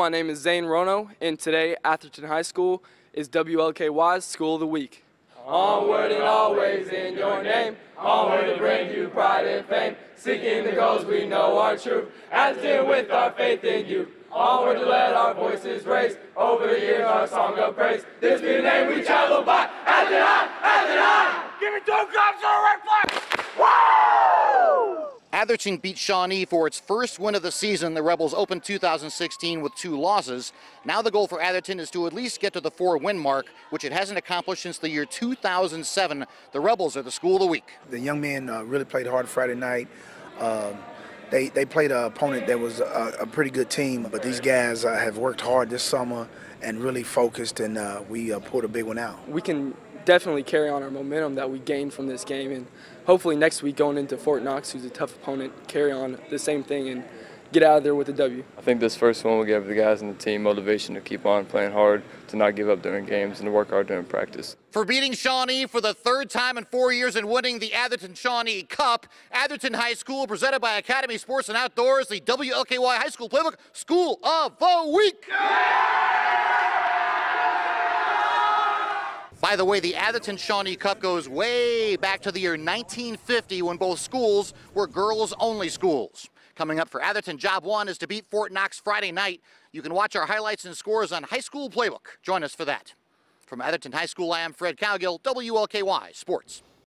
My name is Zane Rono, and today Atherton High School is WLKY's School of the Week. Onward and always in your name, onward to bring you pride and fame, seeking the goals we know are true, as did with our faith in you. Onward to let our voices raise, over the years our song of praise, this be the name we travel by, Atherton High, Atherton High! Give me two claps on the right place! Woo! Atherton beat Shawnee for its first win of the season. The Rebels opened 2016 with 2 losses. Now the goal for Atherton is to at least get to the 4-win mark, which it hasn't accomplished since the year 2007. The Rebels are the School of the Week. The young men really played hard Friday night. They played an opponent that was a pretty good team, but these guys have worked hard this summer and really focused, and we pulled a big one out. We can definitely carry on our momentum that we gained from this game, and hopefully next week going into Fort Knox, who's a tough opponent, carry on the same thing and get out of there with a W. I think this first one will give the guys and the team motivation to keep on playing hard, to not give up during games, and to work hard during practice. For beating Shawnee for the 3rd time in 4 years and winning the Atherton Shawnee Cup, Atherton High School, presented by Academy Sports and Outdoors, the WLKY High School Playbook School of the Week. By the way, the Atherton Shawnee Cup goes way back to the year 1950 when both schools were girls-only schools. Coming up for Atherton, job one is to beat Fort Knox Friday night. You can watch our highlights and scores on High School Playbook. Join us for that. From Atherton High School, I am Fred Cowgill, WLKY Sports.